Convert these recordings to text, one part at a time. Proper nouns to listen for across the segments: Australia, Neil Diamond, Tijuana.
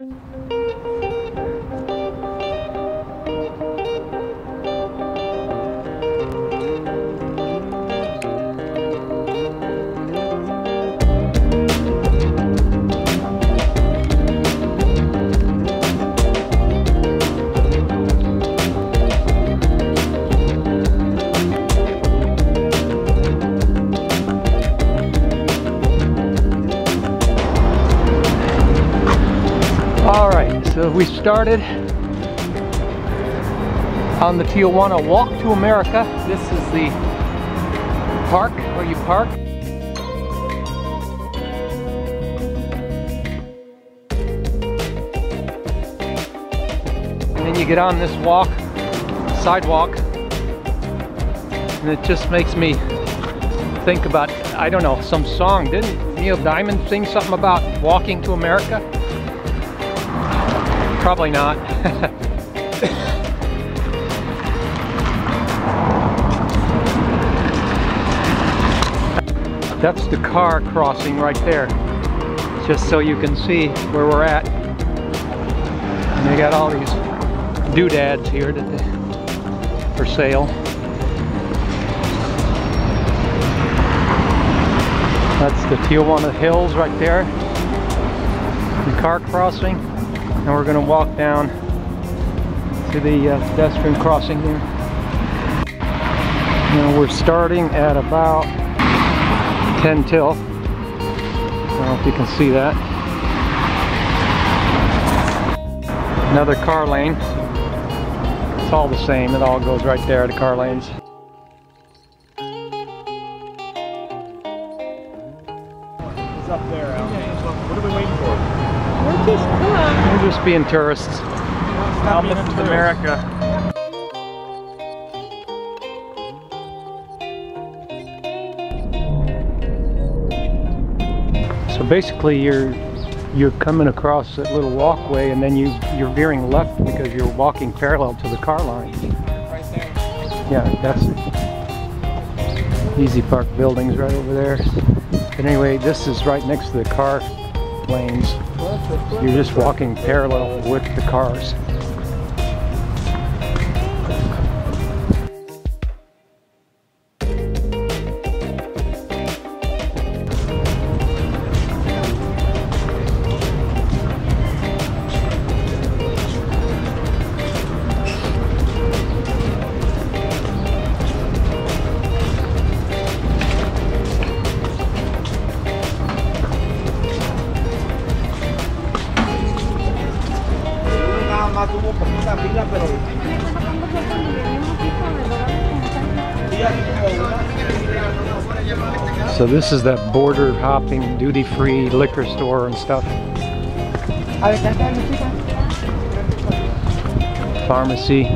So we started on the Tijuana Walk to America. This is the park where you park. And then you get on this walk, sidewalk, and it just makes me think about, I don't know, some song. Didn't Neil Diamond sing something about walking to America? Probably not. That's the car crossing right there, just so you can see where we're at. And they got all these doodads here that for sale. That's the Tijuana Hills right there, the car crossing. And we're going to walk down to the pedestrian crossing here. Now we're starting at about 10 till. I don't know if you can see that. Another car lane. It's all the same. It all goes right there, the car lanes. It's up there, Al. What are we waiting for? We're just being tourists. Welcome to America. So basically, you're coming across that little walkway, and then you're veering left because you're walking parallel to the car line. Right there. Yeah, that's it. Easy Park buildings right over there. But anyway, this is right next to the car lanes. You're just walking parallel with the cars. So this is that border hopping duty-free liquor store and stuff. Pharmacy.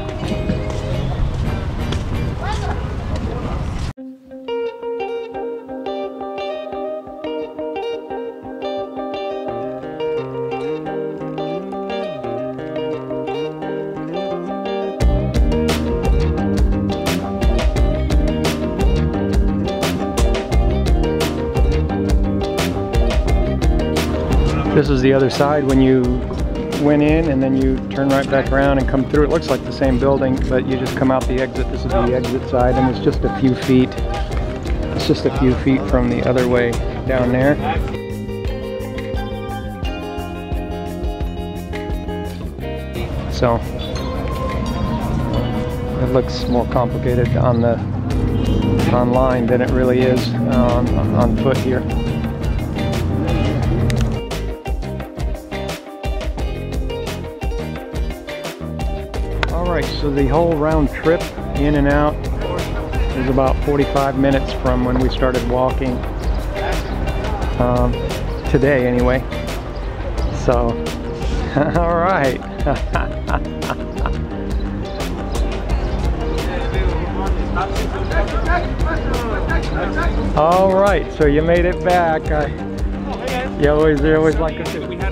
This is the other side when you went in and then you turn right back around and come through. It looks like the same building, but you just come out the exit. This is the exit side, and it's just a few feet. It's just a few feet from the other way down there. So it looks more complicated on the online than it really is on foot here. Alright, so the whole round trip, in and out, is about 45 minutes from when we started walking, today anyway, so, alright. Alright, so you made it back. You always like it.